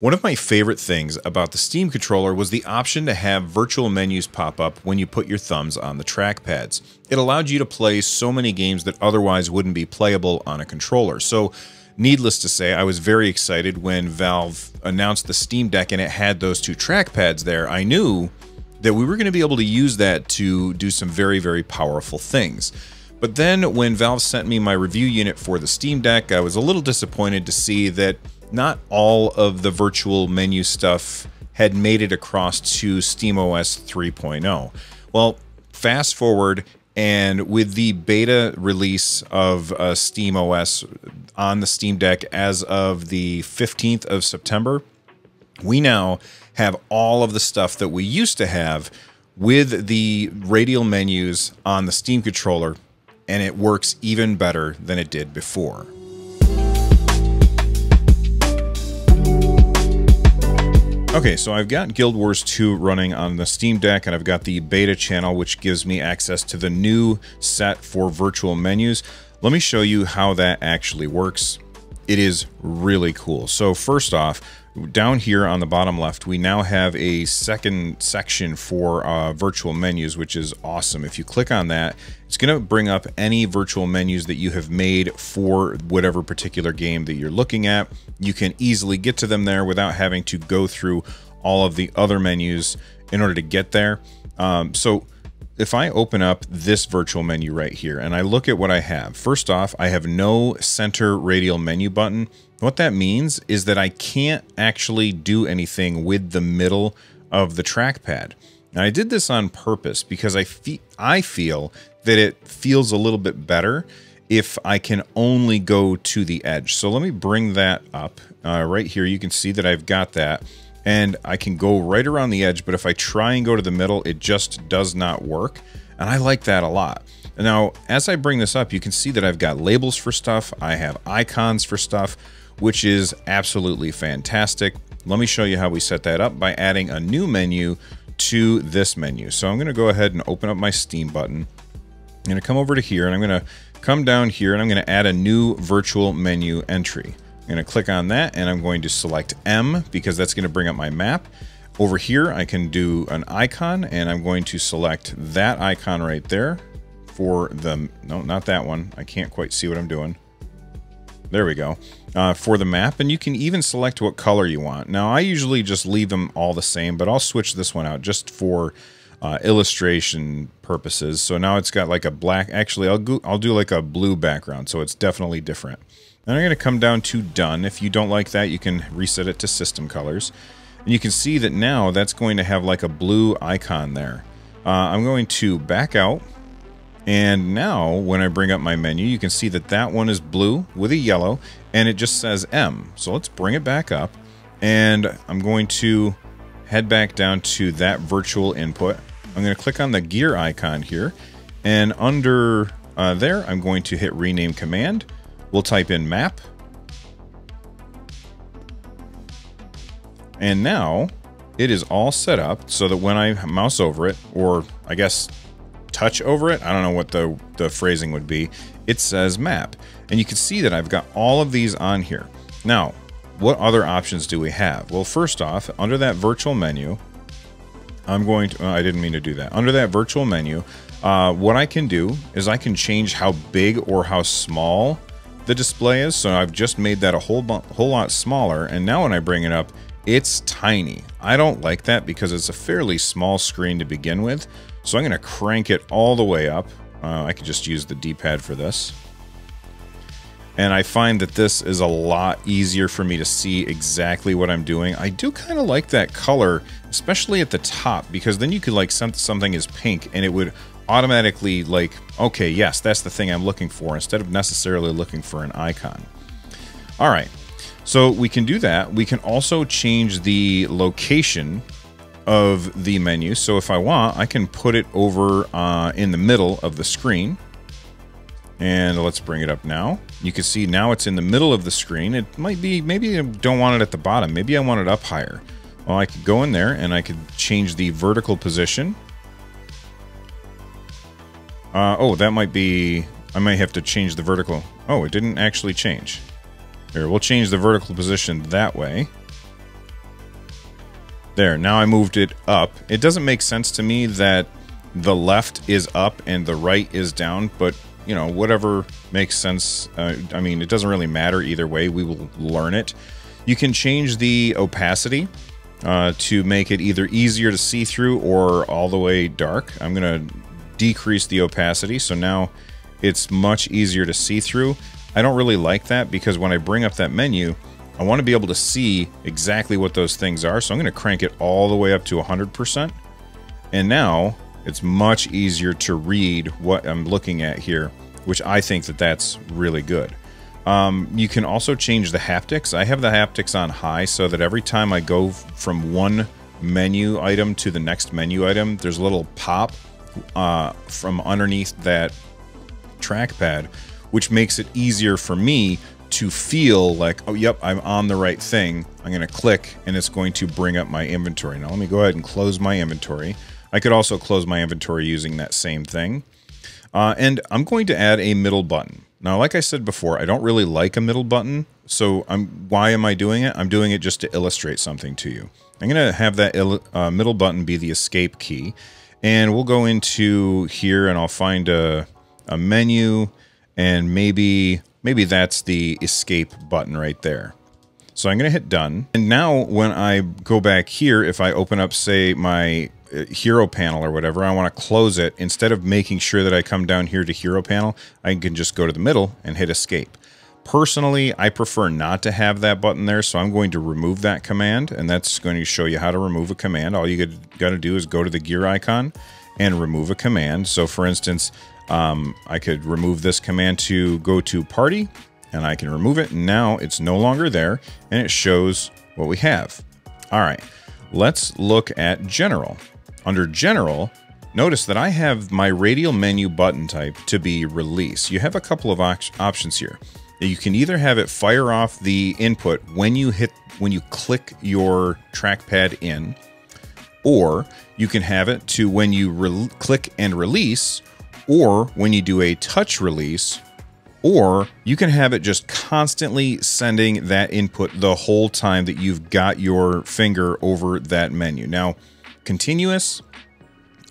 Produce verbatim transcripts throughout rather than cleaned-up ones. One of my favorite things about the Steam controller was the option to have virtual menus pop up when you put your thumbs on the trackpads. It allowed you to play so many games that otherwise wouldn't be playable on a controller. So, needless to say, I was very excited when Valve announced the Steam Deck and it had those two trackpads there. I knew that we were going to be able to use that to do some very, very powerful things. But then when Valve sent me my review unit for the Steam Deck, I was a little disappointed to see that not all of the virtual menu stuff had made it across to SteamOS three point oh. Well, fast forward, and with the beta release of uh, SteamOS on the Steam Deck as of the fifteenth of September, we now have all of the stuff that we used to have with the radial menus on the Steam controller, and it works even better than it did before. Okay, so I've got Guild Wars two running on the Steam Deck, and I've got the beta channel, which gives me access to the new set for virtual menus. Let me show you how that actually works. It is really cool. So first off, down here on the bottom left, we now have a second section for uh, virtual menus, which is awesome. If you click on that, it's going to bring up any virtual menus that you have made for whatever particular game that you're looking at. You can easily get to them there without having to go through all of the other menus in order to get there. Um, so if I open up this virtual menu right here and I look at what I have, first off, I have no center radial menu button. What that means is that I can't actually do anything with the middle of the trackpad. And I did this on purpose because I, fe I feel that it feels a little bit better if I can only go to the edge. So let me bring that up uh, right here. You can see that I've got that and I can go right around the edge. But if I try and go to the middle, it just does not work. And I like that a lot. Now, as I bring this up, you can see that I've got labels for stuff. I have icons for stuff, which is absolutely fantastic. Let me show you how we set that up by adding a new menu to this menu. So I'm going to go ahead and open up my Steam button. I'm going to come over to here and I'm going to come down here and I'm going to add a new virtual menu entry. I'm going to click on that and I'm going to select M because that's going to bring up my map. Over here, I can do an icon and I'm going to select that icon right there for the, no, not that one. I can't quite see what I'm doing. There we go, uh, for the map, and you can even select what color you want. Now, I usually just leave them all the same, but I'll switch this one out just for uh, illustration purposes. So now it's got like a black, actually, I'll, go, I'll do like a blue background, so it's definitely different. Then I'm going to come down to Done. If you don't like that, you can reset it to System Colors. And you can see that now that's going to have like a blue icon there. Uh, I'm going to back out. And now when I bring up my menu, you can see that that one is blue with a yellow and it just says M. So let's bring it back up and I'm going to head back down to that virtual input. I'm going to click on the gear icon here and under uh, there, I'm going to hit rename command. We'll type in map. And now it is all set up so that when I mouse over it, or I guess touch over it, I don't know what the, the phrasing would be, it says map. And you can see that I've got all of these on here. Now, what other options do we have? Well, first off, under that virtual menu, I'm going to, oh, I didn't mean to do that. Under that virtual menu, uh, what I can do is I can change how big or how small the display is. So I've just made that a whole, whole lot smaller. And now when I bring it up, it's tiny. I don't like that because it's a fairly small screen to begin with. So I'm going to crank it all the way up. Uh, I could just use the D-pad for this. And I find that this is a lot easier for me to see exactly what I'm doing. I do kind of like that color, especially at the top, because then you could like send something as pink and it would automatically like, okay, yes, that's the thing I'm looking for instead of necessarily looking for an icon. All right, so we can do that. We can also change the location of the menu. So if I want, I can put it over uh, in the middle of the screen. And let's bring it up now. You can see now it's in the middle of the screen. It might be, maybe I don't want it at the bottom. Maybe I want it up higher. Well, I could go in there and I could change the vertical position. Uh, oh, that might be, I might have to change the vertical. Oh, it didn't actually change. Here, we'll change the vertical position that way. There, now I moved it up. It doesn't make sense to me that the left is up and the right is down, but, you know, whatever makes sense. Uh, I mean, it doesn't really matter either way. We will learn it. You can change the opacity uh, to make it either easier to see through or all the way dark. I'm going to decrease the opacity, so now it's much easier to see through. I don't really like that because when I bring up that menu, I want to be able to see exactly what those things are, so I'm going to crank it all the way up to one hundred percent. And now it's much easier to read what I'm looking at here, which I think that that's really good. Um, you can also change the haptics. I have the haptics on high so that every time I go from one menu item to the next menu item, there's a little pop uh, from underneath that trackpad, which makes it easier for me to feel like, oh, yep, I'm on the right thing. I'm going to click, and it's going to bring up my inventory. Now, let me go ahead and close my inventory. I could also close my inventory using that same thing. Uh, and I'm going to add a middle button. Now, like I said before, I don't really like a middle button, so I'm, why am I doing it? I'm doing it just to illustrate something to you. I'm going to have that uh, middle button be the escape key, and we'll go into here, and I'll find a, a menu, and maybe... Maybe that's the escape button right there. So I'm going to hit done. And now when I go back here, if I open up, say, my hero panel or whatever, I want to close it. Instead of making sure that I come down here to hero panel, I can just go to the middle and hit escape. Personally, I prefer not to have that button there, so I'm going to remove that command. And that's going to show you how to remove a command. All you got to do is go to the gear icon and remove a command. So, for instance, Um, I could remove this command to go to party, and I can remove it. Now it's no longer there, and it shows what we have. All right, let's look at general. Under general, notice that I have my radial menu button type to be release. You have a couple of op options here. You can either have it fire off the input when you hit, when you click your trackpad in, or you can have it to when you click and release, or when you do a touch release, or you can have it just constantly sending that input the whole time that you've got your finger over that menu. Now, continuous,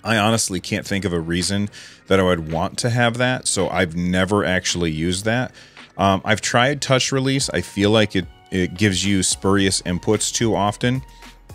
I honestly can't think of a reason that I would want to have that, so I've never actually used that. Um, I've tried touch release. I feel like it, it gives you spurious inputs too often.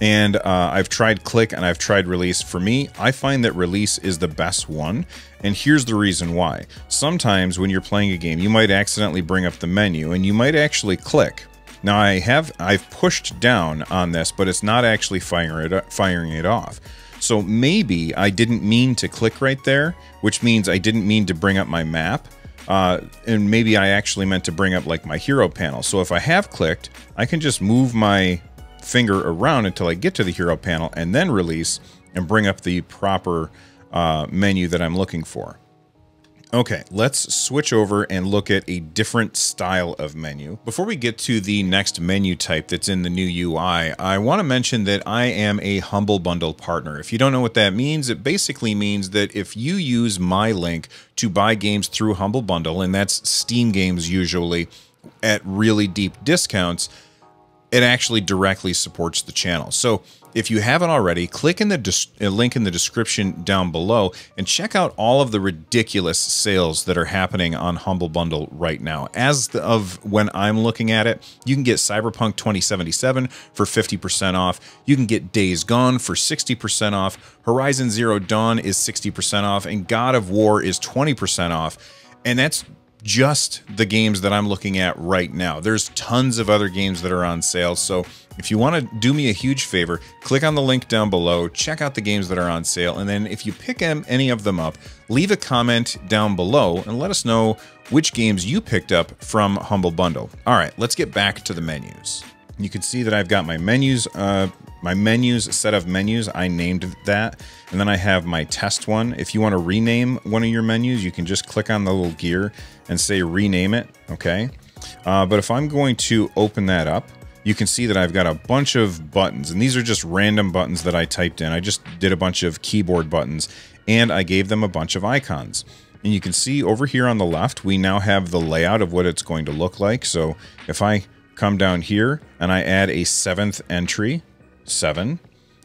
And uh, I've tried click and I've tried release. For me, I find that release is the best one. And here's the reason why. Sometimes when you're playing a game, you might accidentally bring up the menu and you might actually click. Now I have, I've pushed down on this, but it's not actually firing it, firing it off. So maybe I didn't mean to click right there, which means I didn't mean to bring up my map. Uh, and maybe I actually meant to bring up like my hero panel. So if I have clicked, I can just move my finger around until I get to the hero panel and then release and bring up the proper uh, menu that I'm looking for. Okay, let's switch over and look at a different style of menu. Before we get to the next menu type that's in the new U I, I want to mention that I am a Humble Bundle partner. If you don't know what that means, it basically means that if you use my link to buy games through Humble Bundle, and that's Steam games usually at really deep discounts, it actually directly supports the channel. So if you haven't already, click in the link in the description down below and check out all of the ridiculous sales that are happening on Humble Bundle right now. As of when I'm looking at it, you can get Cyberpunk twenty seventy-seven for fifty percent off. You can get Days Gone for sixty percent off. Horizon Zero Dawn is sixty percent off, and God of War is twenty percent off. And that's just the games that I'm looking at right now. There's tons of other games that are on sale. So if you want to do me a huge favor, click on the link down below, check out the games that are on sale. And then if you pick any of them up, leave a comment down below and let us know which games you picked up from Humble Bundle. All right, let's get back to the menus. You can see that I've got my menus, uh, my menus, set of menus. I named that. And then I have my test one. If you want to rename one of your menus, you can just click on the little gear and say rename it. Okay. Uh, but if I'm going to open that up, you can see that I've got a bunch of buttons, and these are just random buttons that I typed in. I just did a bunch of keyboard buttons and I gave them a bunch of icons. And you can see over here on the left, we now have the layout of what it's going to look like. So if I come down here and I add a seventh entry, seven,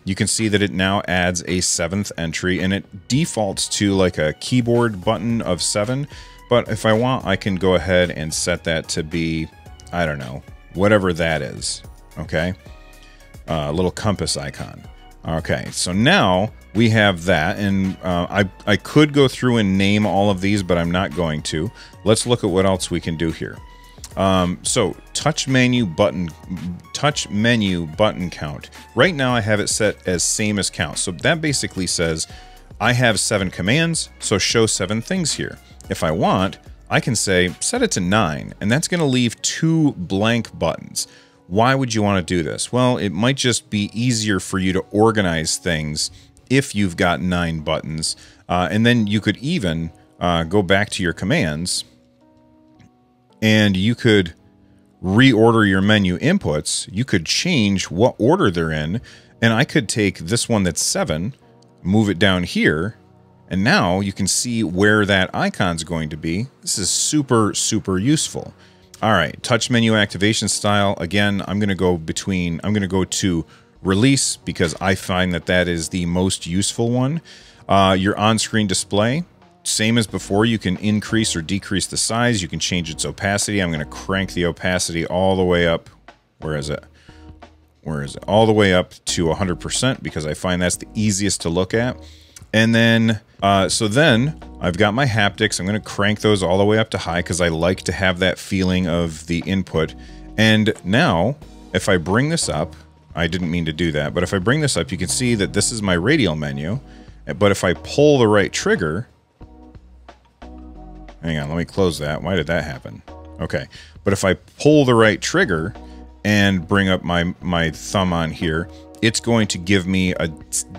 you can see that it now adds a seventh entry, and it defaults to like a keyboard button of seven. But if I want, I can go ahead and set that to be, I don't know, whatever that is. Okay, a uh, little compass icon. Okay, so now we have that, and uh, I, I could go through and name all of these, but I'm not going to. Let's look at what else we can do here. Um, so touch menu button, touch menu button count. Right now I have it set as same as count. So that basically says I have seven commands, so show seven things here. If I want, I can say set it to nine, and that's going to leave two blank buttons. Why would you want to do this? Well, it might just be easier for you to organize things if you've got nine buttons. Uh, and then you could even uh, go back to your commands and you could reorder your menu inputs. You could change what order they're in. And I could take this one that's seven, move it down here, and now you can see where that icon's going to be. This is super, super useful. All right, touch menu activation style. Again, I'm going to go between, I'm going to go to release because I find that that is the most useful one. Uh, your on-screen display, same as before, you can increase or decrease the size. You can change its opacity. I'm going to crank the opacity all the way up. Where is it? Where is it? All the way up to one hundred percent because I find that's the easiest to look at. And then, uh, so then I've got my haptics. I'm going to crank those all the way up to high because I like to have that feeling of the input. And now if I bring this up, I didn't mean to do that, but if I bring this up, you can see that this is my radial menu. But if I pull the right trigger, hang on, let me close that. Why did that happen? Okay. But if I pull the right trigger and bring up my, my thumb on here, it's going to give me a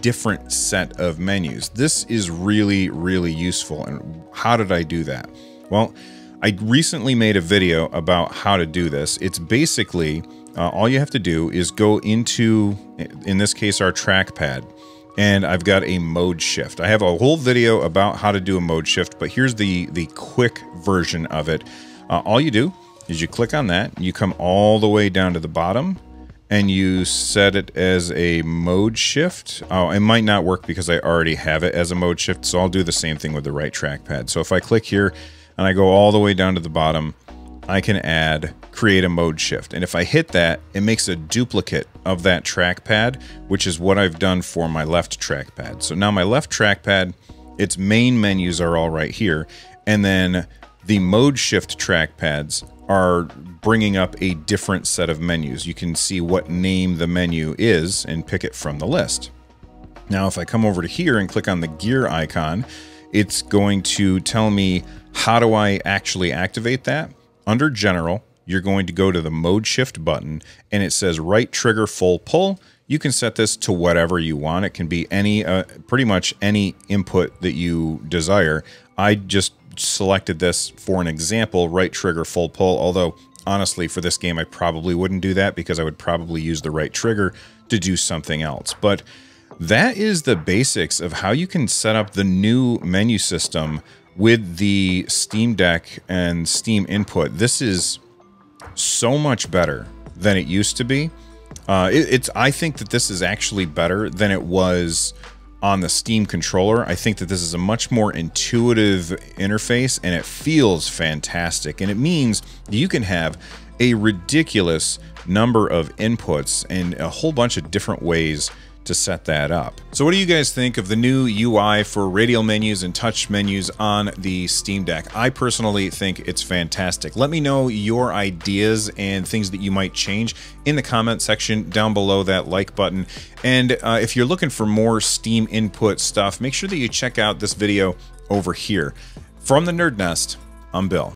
different set of menus. This is really, really useful. And how did I do that? Well, I recently made a video about how to do this. It's basically, uh, all you have to do is go into, in this case, our trackpad, and I've got a mode shift. I have a whole video about how to do a mode shift, but here's the, the quick version of it. Uh, all you do is you click on that, you come all the way down to the bottom, and you set it as a mode shift. Oh, it might not work because I already have it as a mode shift, so I'll do the same thing with the right trackpad. So if I click here and I go all the way down to the bottom, I can add create a mode shift. And if I hit that, it makes a duplicate of that trackpad, which is what I've done for my left trackpad. So now my left trackpad, its main menus are all right here. And then the mode shift trackpads are bringing up a different set of menus. You can see what name the menu is and pick it from the list. Now, if I come over to here and click on the gear icon, it's going to tell me, how do I actually activate that? Under general, you're going to go to the mode shift button and it says right trigger full pull. You can set this to whatever you want. It can be any, uh, pretty much any input that you desire. I just selected this for an example, right trigger full pull, although honestly for this game I probably wouldn't do that because I would probably use the right trigger to do something else. But that is the basics of how you can set up the new menu system with the Steam Deck and Steam Input. This is so much better than it used to be. Uh, it, it's I think that this is actually better than it was on the Steam controller. I think that this is a much more intuitive interface and it feels fantastic. And it means you can have a ridiculous number of inputs and a whole bunch of different ways to set that up. So what do you guys think of the new U I for radial menus and touch menus on the Steam Deck? I personally think it's fantastic. Let me know your ideas and things that you might change in the comment section down below that like button. And uh, if you're looking for more Steam Input stuff, make sure that you check out this video over here. From the Nerd Nest, I'm Bill.